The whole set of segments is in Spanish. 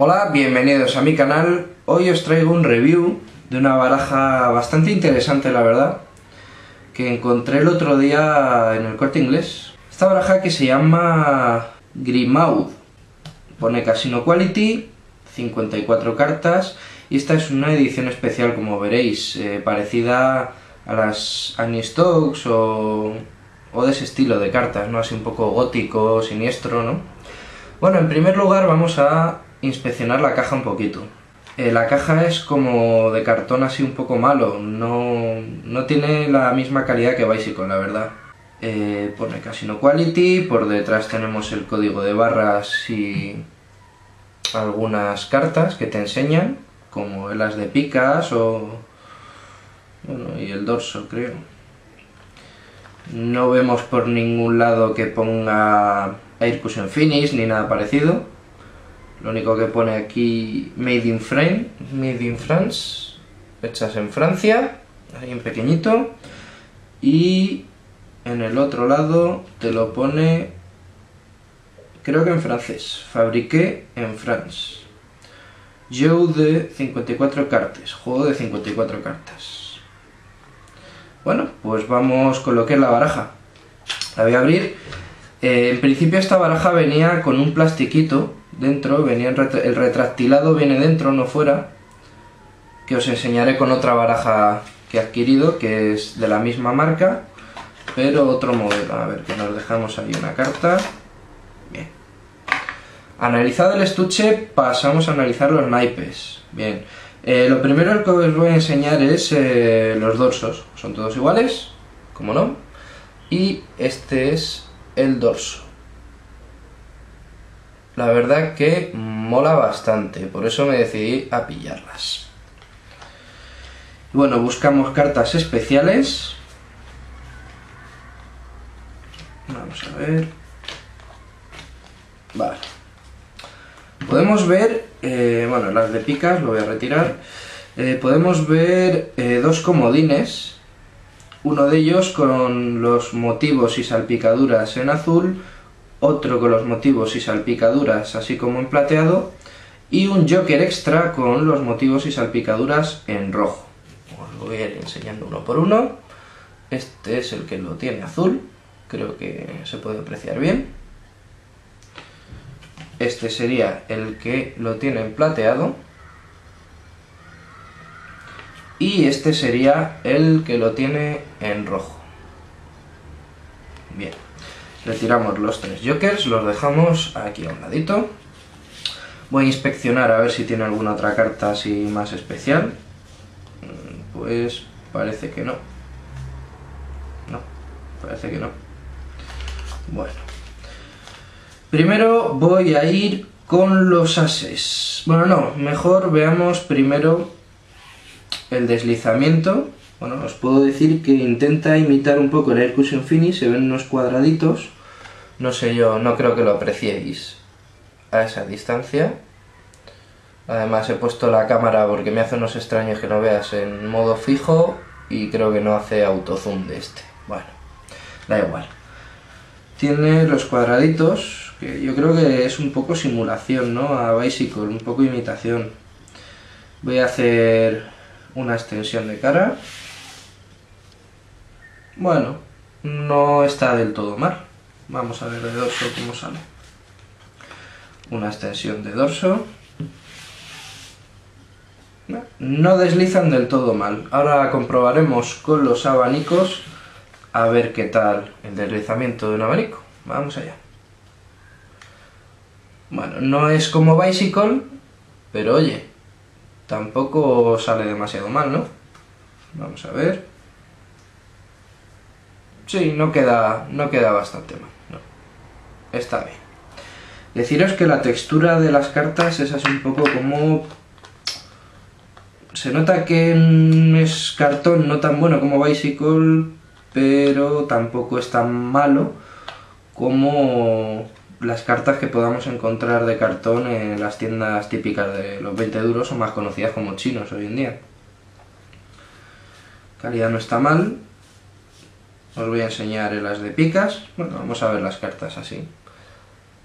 Hola, bienvenidos a mi canal. Hoy os traigo un review de una baraja bastante interesante, la verdad, que encontré el otro día en el Corte Inglés. Esta baraja que se llama Grimaud, pone Casino Quality, 54 cartas, y esta es una edición especial, como veréis, parecida a las Annie Stocks o de ese estilo de cartas, ¿no? Así un poco gótico, siniestro, ¿no? Bueno, en primer lugar vamos a inspeccionar la caja un poquito. La caja es como de cartón así un poco malo, no tiene la misma calidad que Bicycle, la verdad. Pone Casino Quality, por detrás tenemos el código de barras y algunas cartas que te enseñan, como las de picas o... bueno, y el dorso, creo. No vemos por ningún lado que ponga Air Cushion Finish ni nada parecido. Lo único que pone aquí Made in France, hechas en Francia, ahí en pequeñito. Y en el otro lado te lo pone, creo que en francés, Fabriqué en France. Jeu de 54 cartas, juego de 54 cartas. Bueno, pues vamos con lo que es la baraja. La voy a abrir. En principio esta baraja venía con un plastiquito dentro, venía el retractilado, viene dentro, no fuera, que os enseñaré con otra baraja que he adquirido, que es de la misma marca, pero otro modelo. A ver, que nos dejamos ahí una carta. Bien. Analizado el estuche, pasamos a analizar los naipes. Bien. Lo primero que os voy a enseñar es los dorsos, son todos iguales, como no, y este es el dorso. La verdad que mola bastante, por eso me decidí a pillarlas. Bueno, buscamos cartas especiales. Vamos a ver. Vale. Podemos ver, bueno, las de picas lo voy a retirar. Podemos ver dos comodines, uno de ellos con los motivos y salpicaduras en azul, otro con los motivos y salpicaduras así como en plateado, y un joker extra con los motivos y salpicaduras en rojo. Os lo voy a ir enseñando uno por uno. Este es el que lo tiene azul, creo que se puede apreciar bien. Este sería el que lo tiene en plateado. Y este sería el que lo tiene en rojo. Bien. Retiramos los tres jokers, los dejamos aquí a un ladito. Voy a inspeccionar a ver si tiene alguna otra carta así más especial. Pues parece que no. No, parece que no. Bueno. Primero voy a ir con los ases. Bueno, no, mejor veamos primero el deslizamiento. Bueno, os puedo decir que intenta imitar un poco el Air Cushion Finish, se ven unos cuadraditos. No sé yo, no creo que lo apreciéis a esa distancia. Además he puesto la cámara porque me hace unos extraños que no veas en modo fijo y creo que no hace autozoom de este. Bueno, da igual. Tiene los cuadraditos, que yo creo que es un poco simulación, ¿no? A Bicycle, un poco imitación. Voy a hacer una extensión de cara. Bueno, no está del todo mal. Vamos a ver de dorso cómo sale. Una extensión de dorso. No deslizan del todo mal. Ahora comprobaremos con los abanicos a ver qué tal el deslizamiento de un abanico. Vamos allá. Bueno, no es como Bicycle, pero oye, tampoco sale demasiado mal, ¿no? Vamos a ver. Sí, no queda bastante mal, ¿no? Está bien. Deciros que la textura de las cartas es así un poco como... se nota que es cartón, no tan bueno como Bicycle, pero tampoco es tan malo como las cartas que podamos encontrar de cartón en las tiendas típicas de los 20 duros o más conocidas como chinos hoy en día. Calidad no está mal. Os voy a enseñar las de picas. Bueno, vamos a ver las cartas así.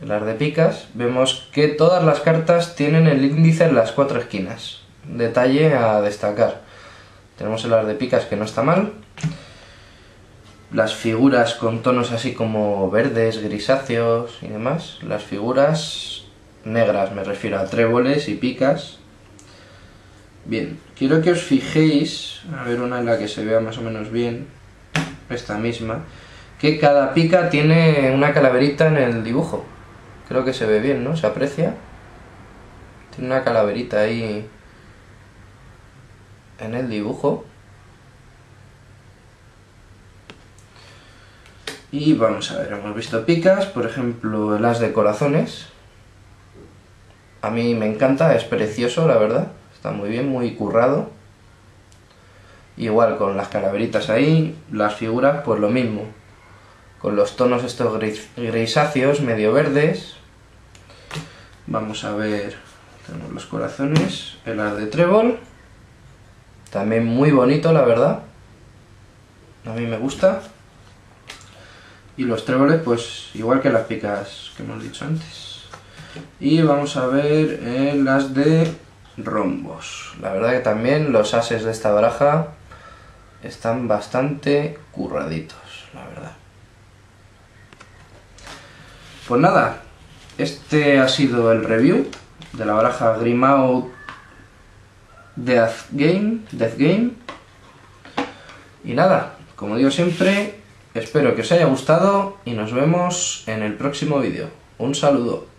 en las de picas, vemos que todas las cartas tienen el índice en las cuatro esquinas. Detalle a destacar. Tenemos en las de picas que no está mal. Las figuras con tonos así como verdes, grisáceos y demás. Las figuras negras, me refiero a tréboles y picas. Bien, quiero que os fijéis, a ver una en la que se vea más o menos bien, esta misma, que cada pica tiene una calaverita en el dibujo. Creo que se ve bien, ¿no? ¿Se aprecia? Tiene una calaverita ahí en el dibujo. Y vamos a ver, hemos visto picas, por ejemplo, las de corazones. A mí me encanta, es precioso, la verdad. Está muy bien, muy currado. Igual con las calaveritas ahí, las figuras, pues lo mismo. Con los tonos estos grisáceos, medio verdes. Vamos a ver, tenemos los corazones, el as de trébol. También muy bonito, la verdad. A mí me gusta. Y los tréboles, pues igual que las picas que hemos dicho antes. Y vamos a ver las de rombos. La verdad que también los ases de esta baraja están bastante curraditos, la verdad. Pues nada, este ha sido el review de la baraja Grimaud Death Game. Y nada, como digo siempre, espero que os haya gustado y nos vemos en el próximo vídeo. Un saludo.